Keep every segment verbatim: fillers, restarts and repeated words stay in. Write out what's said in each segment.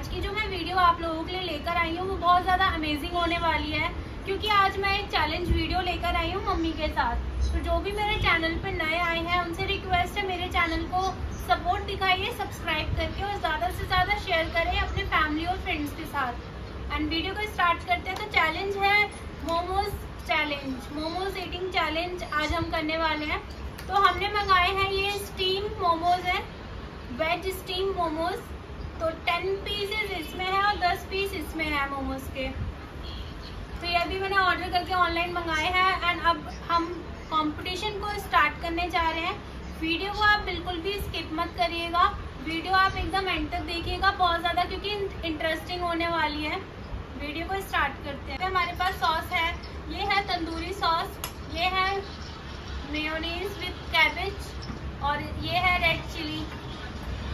आज की जो मैं वीडियो आप लोगों के लिए लेकर आई हूँ वो बहुत ज़्यादा अमेजिंग होने वाली है, क्योंकि आज मैं एक चैलेंज वीडियो लेकर आई हूँ मम्मी के साथ। तो जो भी मेरे चैनल पे नए आए हैं उनसे रिक्वेस्ट है मेरे चैनल को सपोर्ट दिखाइए सब्सक्राइब करके, और ज़्यादा से ज़्यादा शेयर करें अपने फैमिली और फ्रेंड्स के साथ। एंड वीडियो को स्टार्ट करते हैं। तो चैलेंज है momos challenge, momos eating challenge आज हम करने वाले हैं। तो हमने मंगाए हैं ये स्टीम मोमोज हैं, वेज स्टीम मोमोज। तो टेन पीसेस इसमें है और दस पीस इसमें है मोमोज के। तो ये अभी मैंने ऑर्डर करके ऑनलाइन मंगाए हैं। एंड अब हम कंपटीशन को स्टार्ट करने जा रहे हैं। वीडियो को आप बिल्कुल भी स्किप मत करिएगा, वीडियो आप एकदम एंड तक देखिएगा बहुत ज़्यादा, क्योंकि इंटरेस्टिंग होने वाली है। वीडियो को स्टार्ट करते हैं। हमारे पास सॉस है, ये है तंदूरी सॉस, ये है मेयोनीज विथ कैबेज, और ये है रेड चिली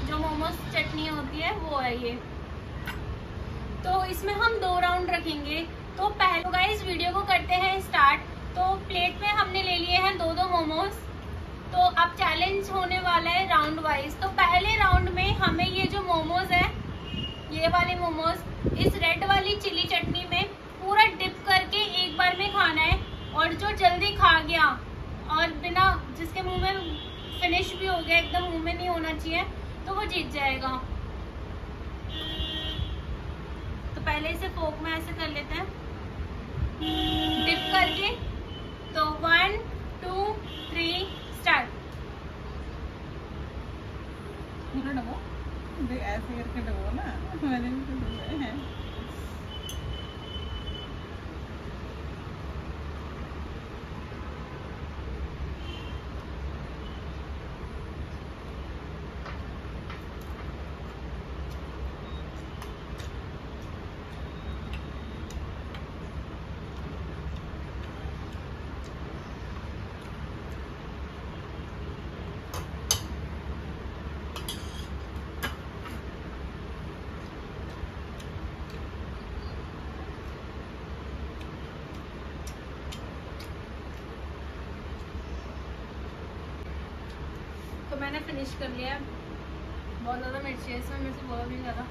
जो मोमोज चटनी होती है वो है ये। तो इसमें हम दो राउंड रखेंगे। तो पहले गाइस वीडियो को करते हैं स्टार्ट। तो प्लेट में हमने ले लिए हैं दो दो मोमोज। तो अब चैलेंज होने वाला है राउंड वाइज। तो पहले राउंड में हमें ये जो मोमोज है, ये वाले मोमोज इस रेड वाली चिली चटनी में पूरा डिप करके एक बार में खाना है। और जो जल्दी खा गया और बिना जिसके मुँह में फिनिश भी हो गया, एकदम मुँह में नहीं होना चाहिए, तो वो जीत जाएगा। तो पहले इसे फोक में ऐसे कर लेते हैं डिप करके। तो वन टू थ्री स्टार्ट। ऐसे करके डबो ना, मैंने भी तो डबोए हैं। मैंने फिनिश कर लिया है। बहुत ज़्यादा मिर्ची है इसमें, मेरे से बहुत भी ज़्यादा।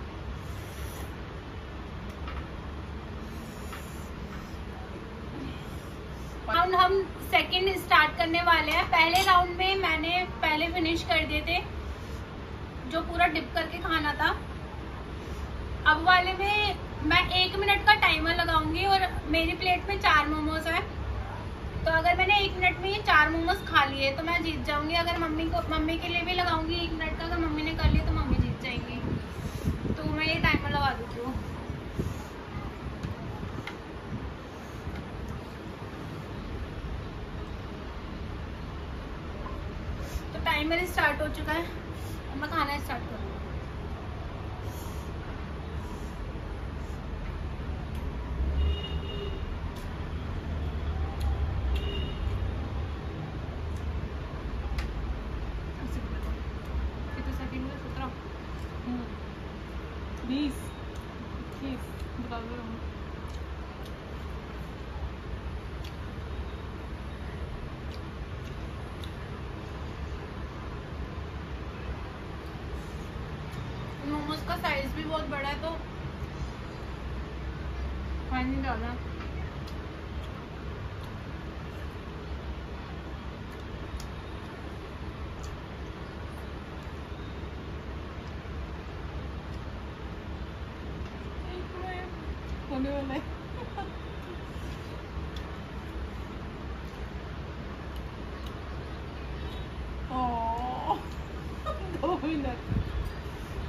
राउंड हम सेकंड स्टार्ट करने वाले हैं। पहले राउंड में मैंने पहले फिनिश कर दिए थे जो पूरा डिप करके खाना था। अब वाले में मैं एक मिनट का टाइमर लगाऊंगी, और मेरी प्लेट में चार मोमोज हैं। तो अगर मैंने एक मिनट में ये चार मोमोज खा लिए तो मैं जीत जाऊंगी। अगर मम्मी को मम्मी के लिए भी लगाऊंगी एक मिनट का, अगर मम्मी ने कर लिया तो मम्मी जीत जाएंगी। तो मैं ये टाइमर लगा देती हूँ। तो टाइमर स्टार्ट हो चुका है, अब मैं खाना स्टार्ट करूँगी। मोमोज का साइज भी बहुत बड़ा है, तो पानी डालना।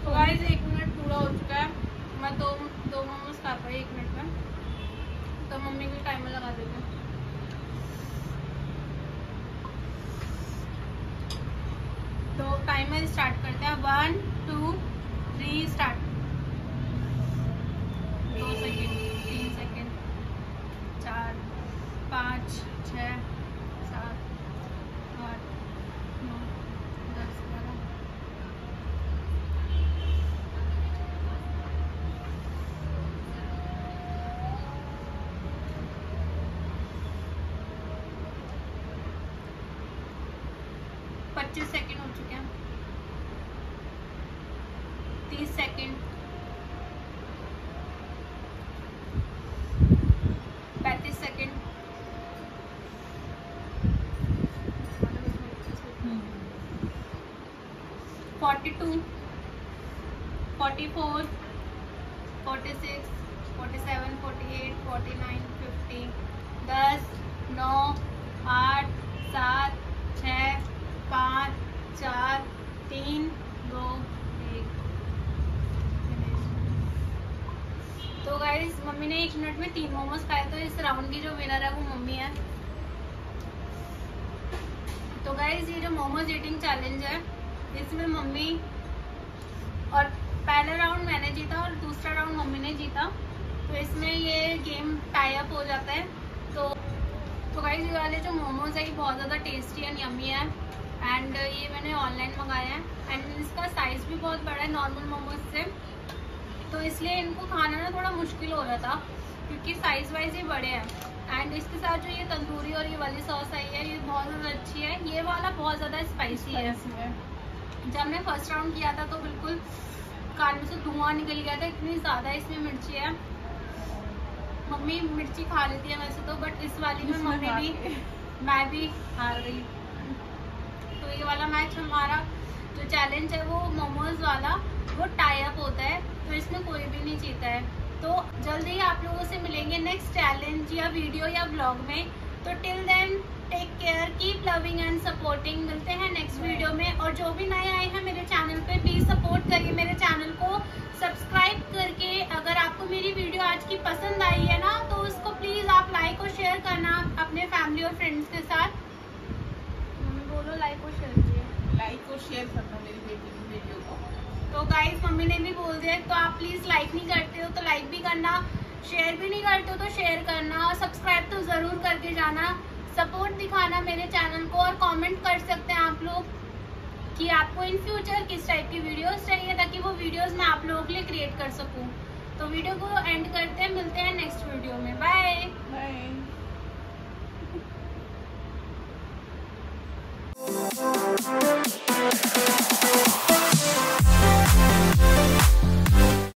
तो गाइस एक मिनट पूरा हो चुका है। मैं दो दो मोमोज खा पाई एक मिनट में। तो मम्मी को टाइमर लगा देते हैं। तो टाइमर स्टार्ट करते हैं। One two three start. दो सेकेंड, तीन सेकेंड, चार, पाँच, छः, सात, आठ, नौ, दस, ग्यारह। पच्चीस सेकेंड हो चुके हैं। तीस second, forty seven, forty eight, forty nine, fifty, दस, नौ, आठ, सात, छः, पाँच, चार, तीन, दो, एक। तो गाइस मम्मी ने एक मिनट में तीन मोमोज खाए, तो इस राउंड की जो विनर है वो मम्मी है। तो गाइस ये जो मोमोज ईटिंग चैलेंज है इसमें मम्मी, और पहला राउंड मैंने जीता और दूसरा राउंड मम्मी ने जीता, तो इसमें ये गेम टाई अप हो जाता है। तो तो गाइस ये वाले जो मोमोज है ये बहुत ज़्यादा टेस्टी एंड यम्मी है, एंड ये मैंने ऑनलाइन मंगाया है, एंड इसका साइज़ भी बहुत बड़ा है नॉर्मल मोमोज से, तो इसलिए इनको खाना ना थोड़ा मुश्किल हो रहा था क्योंकि साइज़ वाइज ही बड़े हैं। एंड इसके साथ जो ये तंदूरी और ये वाली सॉस आई है ये बहुत ज़्यादा अच्छी है, ये वाला बहुत ज़्यादा स्पाइसी है। जब हमने फर्स्ट राउंड किया था तो बिल्कुल कान में से धुआं निकल गया था, इतनी ज़्यादा इसमें मिर्ची है। मम्मी मिर्ची खा लेती है वैसे तो, बट इस वाली में मम्मी भी, मैं भी हार गई। तो ये वाला मैच हमारा जो चैलेंज है वो मोमोज वाला वो टाई अप होता है, तो इसमें कोई भी नहीं जीता है। तो जल्दी ही आप लोगों से मिलेंगे नेक्स्ट चैलेंज या वीडियो या ब्लॉग में। तो till then take care, keep loving and supporting. मिलते हैं नेक्स्ट वीडियो में, और जो भी नए आए हैं मेरे चैनल पे प्लीज सपोर्ट करिए मेरे चैनल को सब्सक्राइब करके। अगर आपको मेरी वीडियो आज की पसंद आई है ना तो उसको प्लीज आप लाइक और शेयर करना अपने फैमिली और फ्रेंड्स के साथ। मम्मी बोलो लाइक और शेयर कीजिए, लाइक और शेयर करना मेरी बेटी की वीडियो को। तो गाइस मम्मी ने भी बोल दिया, तो आप प्लीज लाइक नहीं करते हो तो लाइक भी करना, शेयर भी नहीं करते हो तो शेयर करना, और सब्सक्राइब तो जरूर करके जाना, सपोर्ट दिखाना मेरे चैनल को। और कमेंट कर सकते हैं आप लोग कि आपको इन फ्यूचर किस टाइप की वीडियोस चाहिए, ताकि वो वीडियोस मैं आप लोगों के लिए क्रिएट कर सकूं। तो वीडियो को एंड करते हैं, मिलते हैं नेक्स्ट वीडियो में, बाय।